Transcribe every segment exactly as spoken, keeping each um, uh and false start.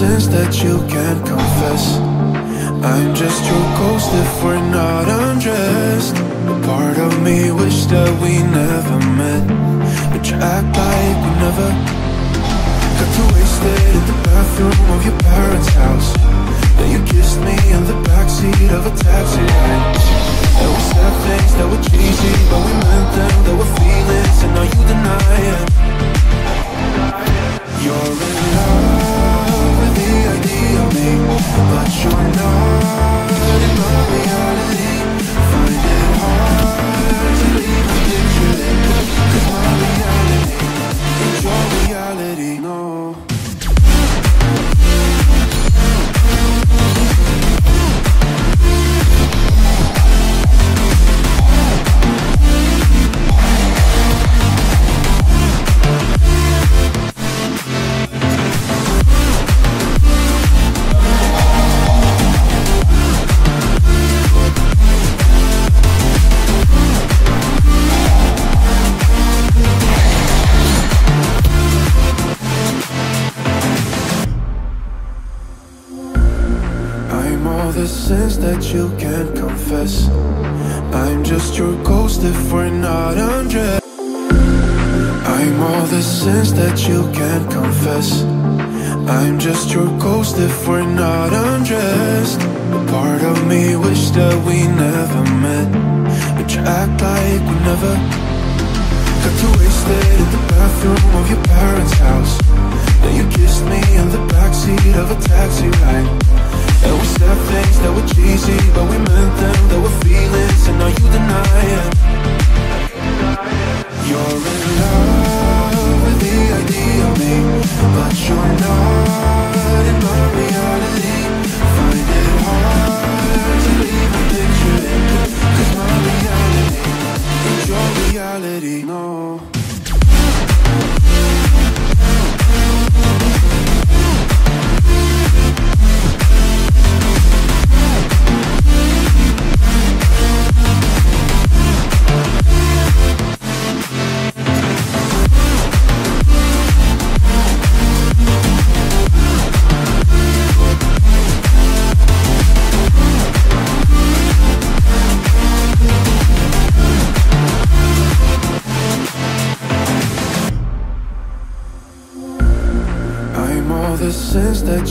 sins that you can't confess. I'm just your ghost if we're not undressed. A part of me wish that we never met, but you act like we never. Got too wasted in the bathroom of your parents' house. Then you kissed me in the backseat of a taxi ride. There were sad things that were cheesy, but we meant them. There were feelings, and now you deny it. You're in love with the idea of me, but you're not in my reality. Find it hard to leave the picture in, 'cause my reality is your reality, no. The sins that you can't confess. I'm just your ghost if we're not undressed. I'm all the sins that you can't confess. I'm just your ghost if we're not undressed. A part of me wish that we never met, but you act like we never. Got too wasted in the bathroom of your parents' house. Then you kissed me in the backseat of a taxi ride. And we said things that were cheesy, but we meant them. There were feelings, and now you deny it. You're in love with the idea of me, but you're not in my reality. Find it hard to leave a picture in, 'cause my reality is your reality, no. The sins that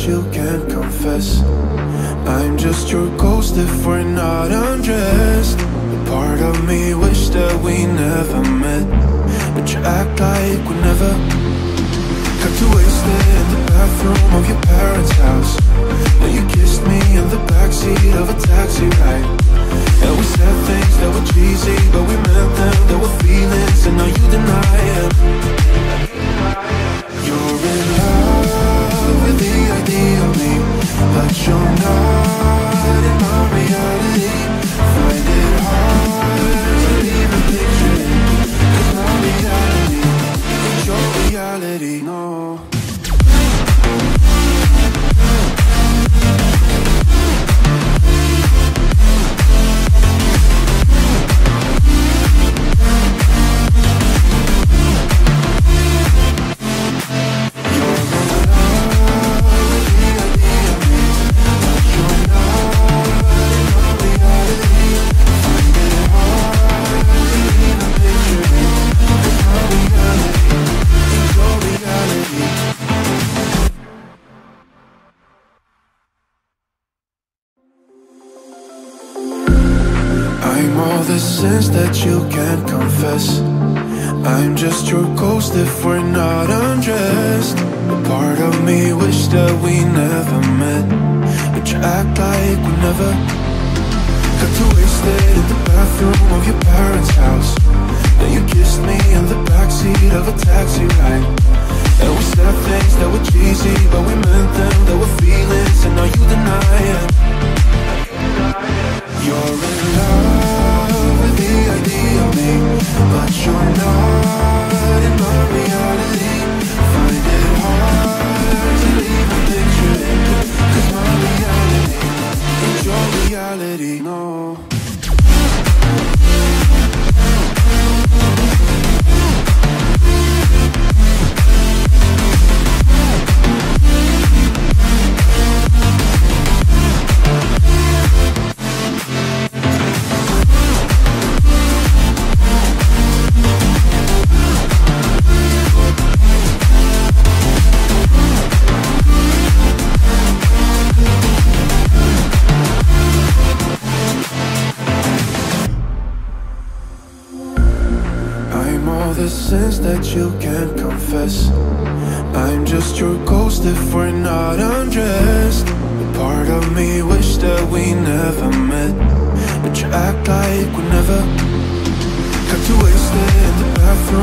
you can't confess. I'm just your ghost if we're not undressed. A part of me wish that we never met, but you act like we never. Got too wasted in the bathroom of your parents' house. Then you kissed me in the backseat of a taxi ride. And we said things that were cheesy, but we meant them. There were feelings, and now you deny it. You're in love with the idea of me, but you're not in my reality. Find it hard to leave a picture in, 'cause my reality is your reality, no. Sins that you can't confess. I'm just your ghost if we're not undressed. A part of me wish that we never met, but you act like we never. Got too wasted in the bathroom of your parents' house. Then you kissed me in the backseat of a taxi ride. And we said things that were cheesy, but we meant them. There were feelings, and now you deny it. You're in love with the idea of me, but you're not in my reality. Find it hard to leave a picture in, 'cause my reality is your reality, no. that you can't confess. I'm just your ghost if we're not undressed. A part of me wish that we never met, but you act like we never. Got you wasted in the bathroom